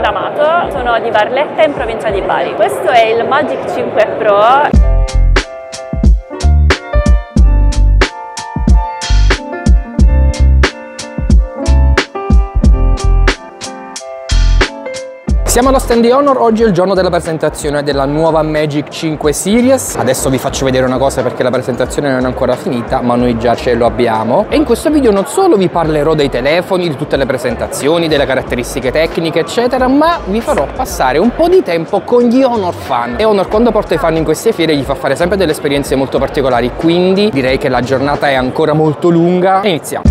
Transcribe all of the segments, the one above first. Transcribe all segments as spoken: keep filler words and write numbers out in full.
provincia d'Amato, sono di Barletta in provincia di Bari. Questo è il Magic cinque Pro. Siamo allo stand di Honor, oggi è il giorno della presentazione della nuova Magic cinque Series. Adesso vi faccio vedere una cosa perché la presentazione non è ancora finita, ma noi già ce lo abbiamo. E in questo video non solo vi parlerò dei telefoni, di tutte le presentazioni, delle caratteristiche tecniche eccetera, ma vi farò passare un po' di tempo con gli Honor fan. E Honor quando porta i fan in queste fiere gli fa fare sempre delle esperienze molto particolari, quindi direi che la giornata è ancora molto lunga. Iniziamo!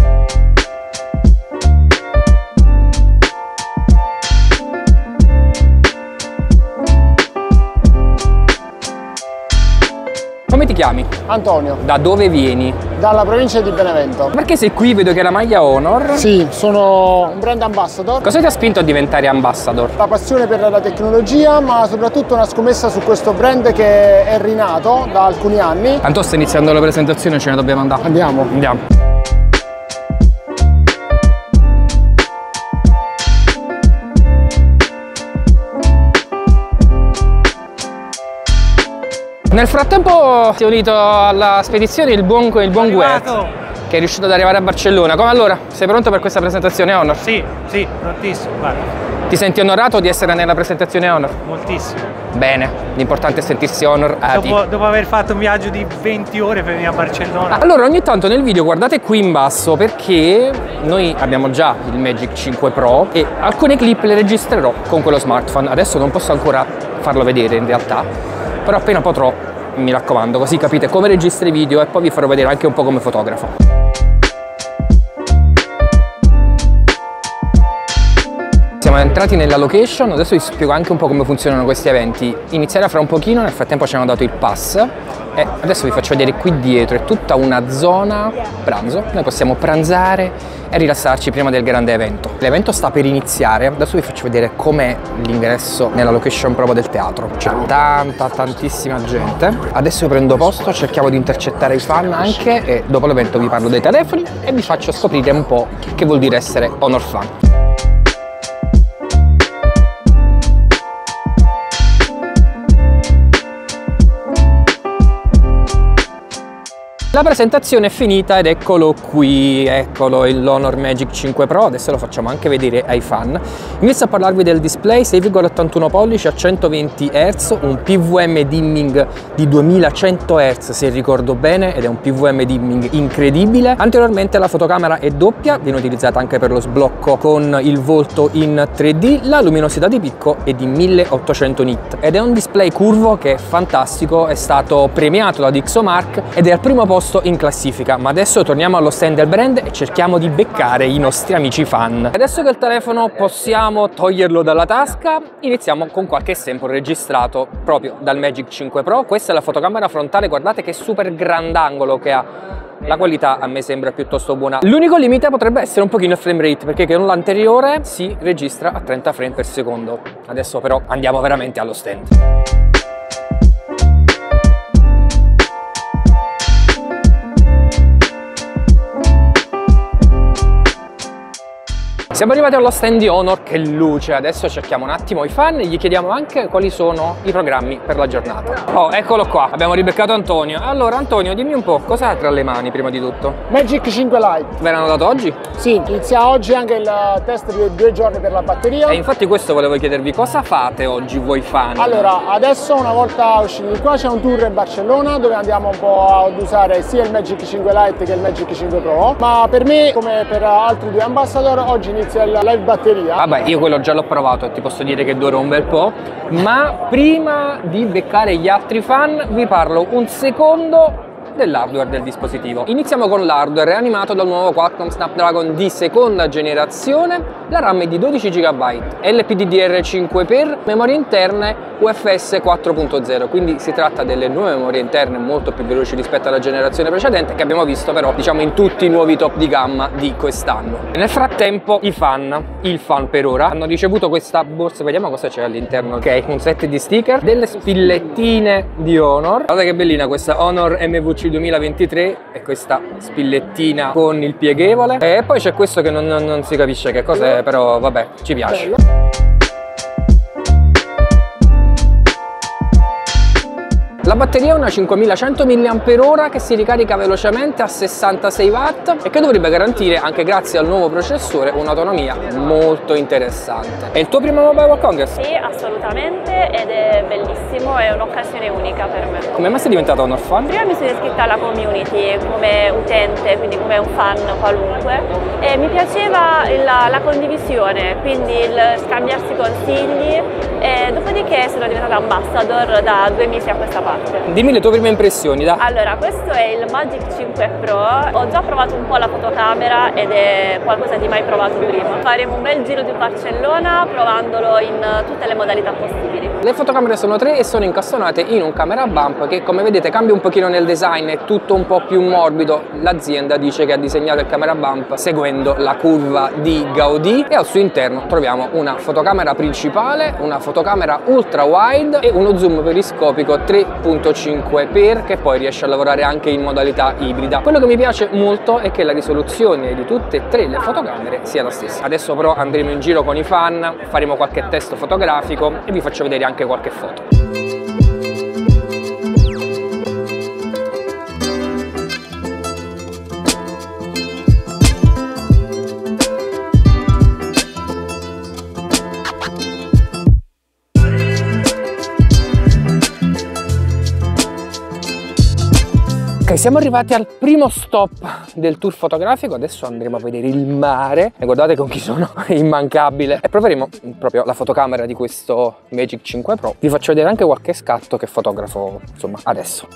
Come ti chiami? Antonio. Da dove vieni? Dalla provincia di Benevento. Perché sei qui? Vedo che hai la maglia Honor. Sì, sono un brand ambassador. Cosa ti ha spinto a diventare ambassador? La passione per la tecnologia, ma soprattutto una scommessa su questo brand che è rinato da alcuni anni. Tanto sta iniziando la presentazione, ce ne dobbiamo andare. Andiamo. Andiamo. Nel frattempo si è unito alla spedizione il buon, il buon Guerzo, che è riuscito ad arrivare a Barcellona. Come allora? Sei pronto per questa presentazione Honor? Sì, sì, prontissimo, guarda. Ti senti onorato di essere nella presentazione Honor? Moltissimo. Bene, l'importante è sentirsi onorati. Dopo, dopo aver fatto un viaggio di venti ore per venire a Barcellona. Allora, ogni tanto nel video guardate qui in basso perché noi abbiamo già il Magic cinque Pro e alcune clip le registrerò con quello smartphone. Adesso non posso ancora farlo vedere in realtà, però appena potrò, mi raccomando, così capite come registri video e poi vi farò vedere anche un po' come fotografo. Siamo entrati nella location, adesso vi spiego anche un po' come funzionano questi eventi. Inizierà fra un pochino, nel frattempo ci hanno dato il pass e adesso vi faccio vedere qui dietro, è tutta una zona pranzo. Noi possiamo pranzare e rilassarci prima del grande evento. L'evento sta per iniziare, adesso vi faccio vedere com'è l'ingresso nella location proprio del teatro. C'è tanta, tantissima gente. Adesso io prendo posto, cerchiamo di intercettare i fan anche e dopo l'evento vi parlo dei telefoni e vi faccio scoprire un po' che vuol dire essere Honor fan. La presentazione è finita ed eccolo qui, eccolo l'Honor Magic cinque Pro, adesso lo facciamo anche vedere ai fan. Inizio a parlarvi del display sei virgola ottantuno pollici a centoventi hertz, un P W M dimming di duemilacento hertz se ricordo bene, ed è un P W M dimming incredibile. Anteriormente la fotocamera è doppia, viene utilizzata anche per lo sblocco con il volto in tre D, la luminosità di picco è di milleottocento nit ed è un display curvo che è fantastico, è stato premiato da DxOMark ed è al primo posto in classifica. Ma adesso torniamo allo stand del brand e cerchiamo di beccare i nostri amici fan. Adesso che il telefono possiamo toglierlo dalla tasca, iniziamo con qualche sample registrato proprio dal Magic cinque Pro. Questa è la fotocamera frontale, guardate che super grandangolo che ha, la qualità a me sembra piuttosto buona. L'unico limite potrebbe essere un pochino il frame rate, perché con l'anteriore si registra a trenta frame per secondo. Adesso però andiamo veramente allo stand. Siamo arrivati allo stand di Honor, che luce, adesso cerchiamo un attimo i fan e gli chiediamo anche quali sono i programmi per la giornata. Oh, eccolo qua, abbiamo ribeccato Antonio. Allora Antonio, dimmi un po', cosa hai tra le mani prima di tutto? Magic cinque Lite. Ve l'hanno dato oggi? Sì, inizia oggi anche il test di due giorni per la batteria. E infatti questo volevo chiedervi, cosa fate oggi voi fan? Allora, adesso una volta usciti di qua c'è un tour in Barcellona dove andiamo un po' ad usare sia il Magic cinque Lite che il Magic cinque Pro. Ma per me, come per altri due ambassador, oggi inizia la live batteria. Vabbè, io quello già l'ho provato e ti posso dire che dura un bel po', ma prima di beccare gli altri fan vi parlo un secondo dell'hardware del dispositivo. Iniziamo con l'hardware animato dal nuovo Qualcomm Snapdragon di seconda generazione, la RAM è di dodici giga byte, L P D D R cinque x, memorie interne U F S quattro punto zero, quindi si tratta delle nuove memorie interne molto più veloci rispetto alla generazione precedente, che abbiamo visto però diciamo in tutti i nuovi top di gamma di quest'anno. Nel frattempo i fan, il fan per ora, hanno ricevuto questa borsa, vediamo cosa c'è all'interno, ok, un set di sticker, delle spillettine di Honor, guarda che bellina questa Honor M V C duemilaventitré e questa spillettina con il pieghevole, e poi c'è questo che non, non, non si capisce che cos'è, però vabbè, ci piace. Bello. La batteria è una cinquemilacento milliamperi ora che si ricarica velocemente a sessantasei watt e che dovrebbe garantire, anche grazie al nuovo processore, un'autonomia molto interessante. È il tuo primo Mobile World Congress? Sì, assolutamente, ed è bellissimo, è un'occasione unica per me. Come mai sei diventata Honor fan? Prima mi sono iscritta alla community come utente, quindi come un fan qualunque, e mi piaceva la, la condivisione, quindi il scambiarsi consigli, e dopodiché sono diventata ambassador da due mesi a questa parte. Dimmi le tue prime impressioni, da. Allora, questo è il Magic cinque Pro, ho già provato un po' la fotocamera ed è qualcosa di mai provato prima. Faremo un bel giro di Barcellona provandolo in tutte le modalità possibili. Le fotocamere sono tre e sono incastonate in un camera bump che, come vedete, cambia un pochino nel design, è tutto un po' più morbido. L'azienda dice che ha disegnato il camera bump seguendo la curva di Gaudi, e al suo interno troviamo una fotocamera principale, una fotocamera ultra wide e uno zoom periscopico tre virgola cinque x che poi riesce a lavorare anche in modalità ibrida. Quello che mi piace molto è che la risoluzione di tutte e tre le fotocamere sia la stessa. Adesso però andremo in giro con i fan, faremo qualche test fotografico e vi faccio vedere anche qualche foto. Ok, siamo arrivati al primo stop del tour fotografico, adesso andremo a vedere il mare e guardate con chi sono, immancabile, e proveremo proprio la fotocamera di questo Magic cinque Pro. Vi faccio vedere anche qualche scatto che fotografo, insomma, adesso.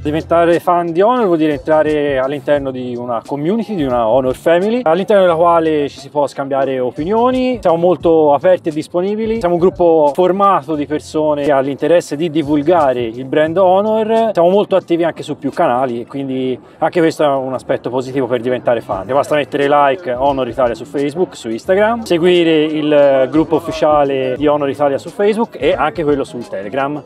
Diventare fan di Honor vuol dire entrare all'interno di una community, di una Honor Family, all'interno della quale ci si può scambiare opinioni, siamo molto aperti e disponibili, siamo un gruppo formato di persone che ha l'interesse di divulgare il brand Honor, siamo molto attivi anche su più canali, quindi anche questo è un aspetto positivo per diventare fan. Basta mettere like Honor Italia su Facebook, su Instagram, seguire il gruppo ufficiale di Honor Italia su Facebook e anche quello su Telegram.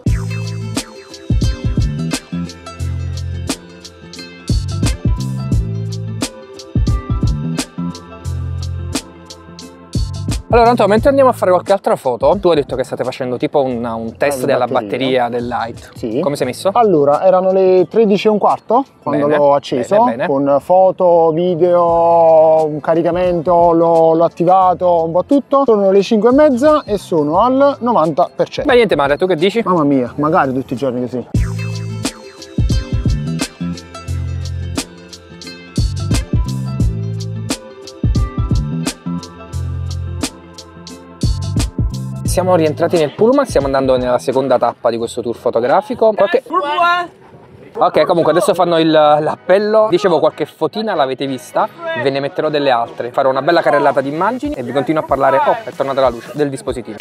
Allora Antonio, mentre andiamo a fare qualche altra foto, tu hai detto che state facendo tipo un, un test della batteria, batteria del Lite. Sì. Come sei messo? Allora, erano le tredici e un quarto quando l'ho acceso, bene, bene. Con foto, video, un caricamento, l'ho attivato, un po' tutto. Sono le cinque e mezza e sono al novanta per cento. Beh, niente male, tu che dici? Mamma mia, magari tutti i giorni così. Siamo rientrati nel pullman, stiamo andando nella seconda tappa di questo tour fotografico. Qualche... Ok, comunque adesso fanno l'appello. Dicevo, qualche fotina l'avete vista, ve ne metterò delle altre. Farò una bella carrellata di immagini e vi continuo a parlare, oh, è tornata la luce, del dispositivo.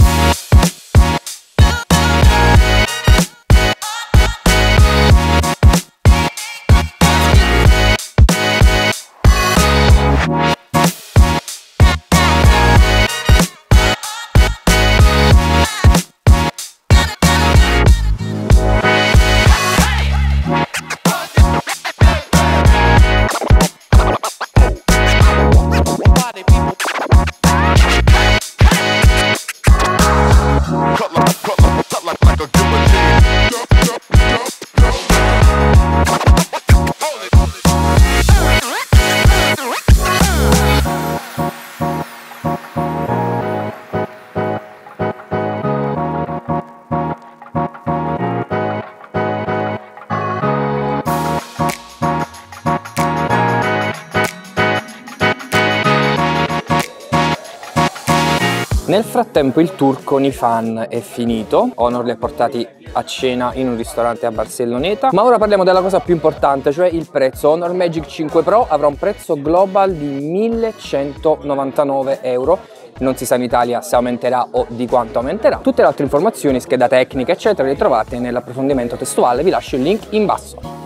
Nel frattempo il tour con i fan è finito, Honor li ha portati a cena in un ristorante a Barcelloneta, ma ora parliamo della cosa più importante, cioè il prezzo. Honor Magic cinque Pro avrà un prezzo global di millecentonovantanove euro, non si sa in Italia se aumenterà o di quanto aumenterà. Tutte le altre informazioni, scheda tecnica eccetera, le trovate nell'approfondimento testuale, vi lascio il link in basso.